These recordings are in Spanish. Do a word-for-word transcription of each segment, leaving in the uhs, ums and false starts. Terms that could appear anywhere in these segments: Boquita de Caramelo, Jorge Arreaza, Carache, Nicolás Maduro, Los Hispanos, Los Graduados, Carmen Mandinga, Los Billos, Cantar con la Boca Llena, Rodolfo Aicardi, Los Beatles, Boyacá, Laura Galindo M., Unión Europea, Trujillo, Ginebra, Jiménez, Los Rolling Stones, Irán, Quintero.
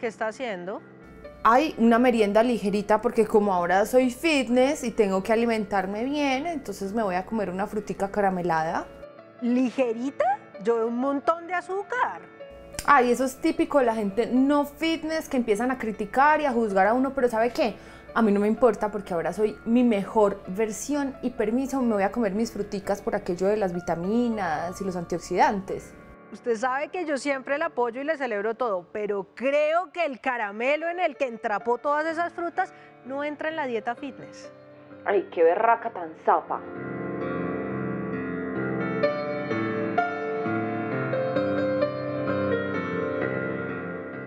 ¿Qué está haciendo? Hay una merienda ligerita porque como ahora soy fitness y tengo que alimentarme bien, entonces me voy a comer una frutica caramelada. ¿Ligerita? Yo veo un montón de azúcar. Ay, eso es típico de la gente no fitness que empiezan a criticar y a juzgar a uno, pero ¿sabe qué? A mí no me importa porque ahora soy mi mejor versión y permiso, me voy a comer mis fruticas por aquello de las vitaminas y los antioxidantes. Usted sabe que yo siempre la apoyo y le celebro todo, pero creo que el caramelo en el que entrapó todas esas frutas no entra en la dieta fitness. Ay, qué berraca tan zapa.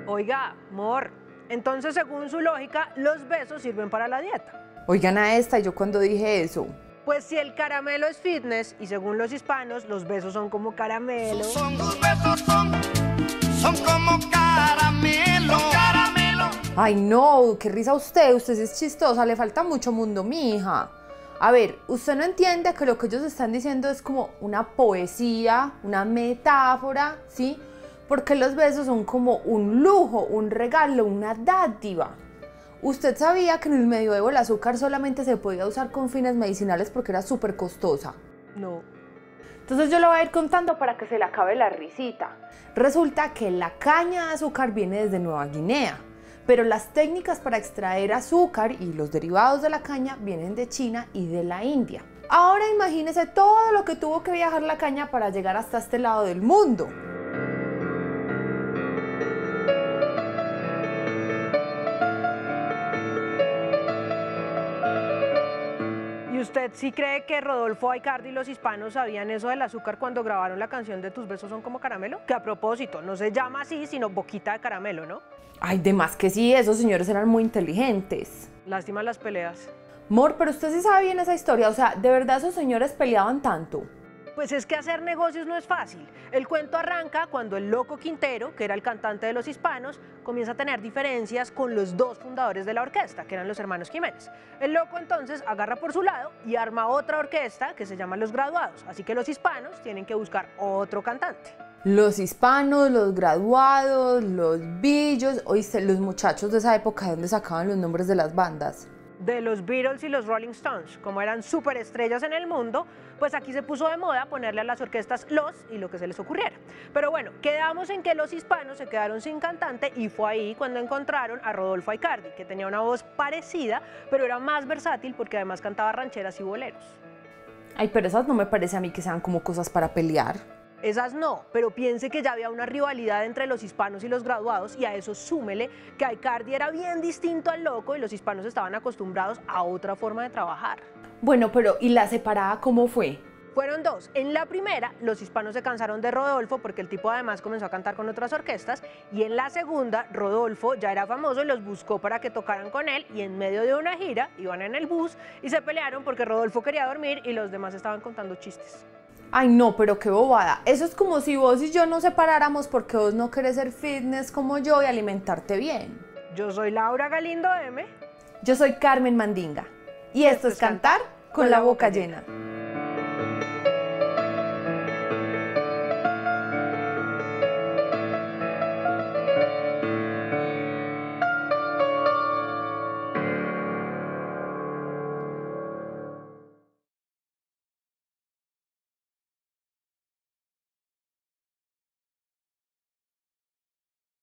Oiga, amor, entonces según su lógica, los besos sirven para la dieta. Oigan a esta, yo cuando dije eso. Pues si el caramelo es fitness y según los hispanos, los besos son como caramelo. Son, son, los besos son, son como caramelo, caramelo. Ay no, qué risa usted, usted es chistosa, le falta mucho mundo, mija. A ver, usted no entiende que lo que ellos están diciendo es como una poesía, una metáfora, ¿sí? Porque los besos son como un lujo, un regalo, una dádiva. ¿Usted sabía que en el medioevo el azúcar solamente se podía usar con fines medicinales porque era súper costosa? No. Entonces yo lo voy a ir contando para que se le acabe la risita. Resulta que la caña de azúcar viene desde Nueva Guinea, pero las técnicas para extraer azúcar y los derivados de la caña vienen de China y de la India. Ahora imagínese todo lo que tuvo que viajar la caña para llegar hasta este lado del mundo. ¿Usted sí cree que Rodolfo Aicardi y los hispanos sabían eso del azúcar cuando grabaron la canción de Tus besos son como caramelo? Que a propósito, no se llama así, sino Boquita de Caramelo, ¿no? Ay, de más que sí, esos señores eran muy inteligentes. Lástima las peleas. Mor, pero usted sí sabe bien esa historia, o sea, ¿de verdad esos señores peleaban tanto? Pues es que hacer negocios no es fácil. El cuento arranca cuando el loco Quintero, que era el cantante de los hispanos, comienza a tener diferencias con los dos fundadores de la orquesta, que eran los hermanos Jiménez. El loco entonces agarra por su lado y arma otra orquesta que se llama Los Graduados, así que los hispanos tienen que buscar otro cantante. Los hispanos, los graduados, los billos, oíste, los muchachos de esa época, ¿de dónde sacaban los nombres de las bandas? De los Beatles y los Rolling Stones, como eran superestrellas en el mundo, pues aquí se puso de moda ponerle a las orquestas los y lo que se les ocurriera. Pero bueno, quedamos en que los hispanos se quedaron sin cantante y fue ahí cuando encontraron a Rodolfo Aicardi, que tenía una voz parecida, pero era más versátil porque además cantaba rancheras y boleros. Ay, pero esas no me parece a mí que sean como cosas para pelear. Esas no, pero piense que ya había una rivalidad entre los hispanos y los graduados y a eso súmele que Aicardi era bien distinto al loco y los hispanos estaban acostumbrados a otra forma de trabajar. Bueno, pero ¿y la separada cómo fue? Fueron dos. En la primera, los hispanos se cansaron de Rodolfo porque el tipo además comenzó a cantar con otras orquestas y en la segunda, Rodolfo ya era famoso y los buscó para que tocaran con él y en medio de una gira iban en el bus y se pelearon porque Rodolfo quería dormir y los demás estaban contando chistes. Ay no, pero qué bobada, eso es como si vos y yo nos separáramos porque vos no querés ser fitness como yo y alimentarte bien. Yo soy Laura Galindo M. Yo soy Carmen Mandinga. Y, y esto, esto es Cantar con la Boca Llena.